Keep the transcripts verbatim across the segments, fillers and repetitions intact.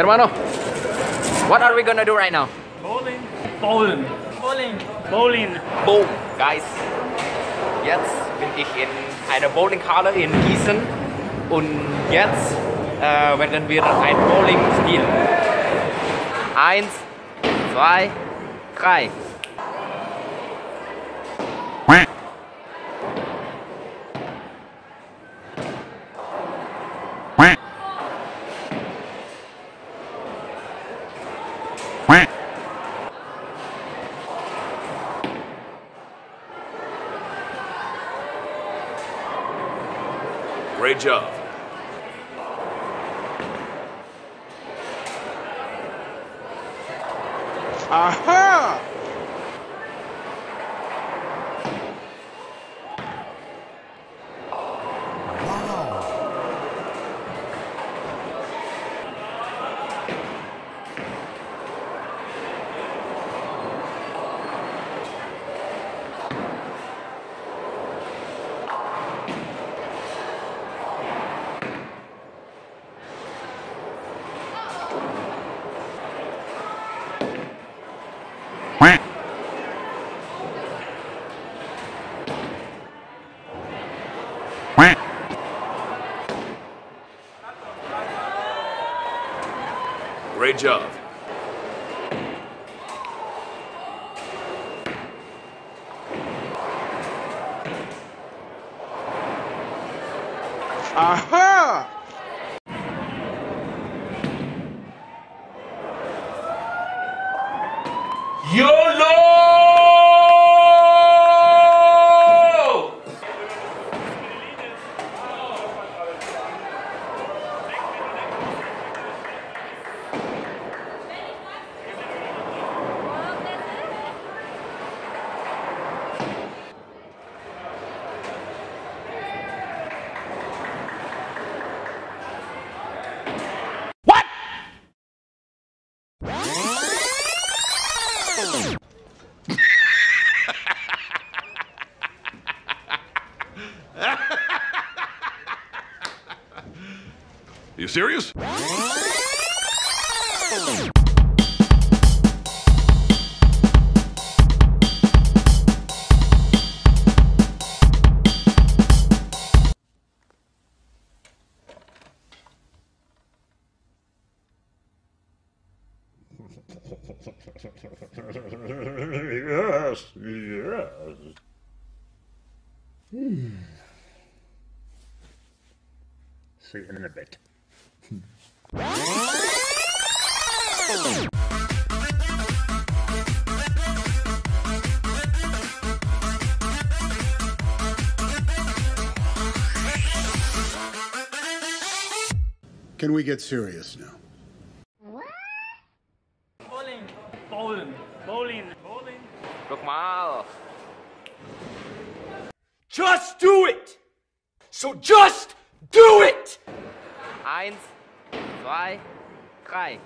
Hermano, what are we gonna do right now? Bowling. Bowling. Bowling. Bowling. Boom, guys. Jetzt bin ich in einer Bowlinghalle in Gießen und jetzt äh, werden wir ein Bowling-Stil. Eins, zwei, drei. Great job. Aha! Great job. Aha! YOLO! What? You serious? Yes, yes. Hmm. See you in a bit. Can we get serious now? Bowling, bowling, bowling. Look mal. Just do it. So just do it. Eins, zwei, drei.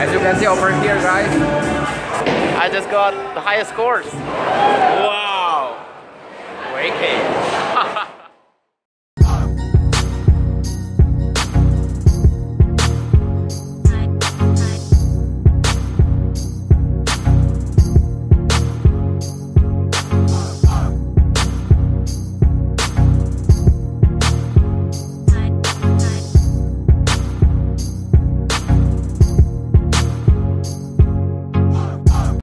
As you can see over here, guys, I just got the highest scores. Wow! Wicked!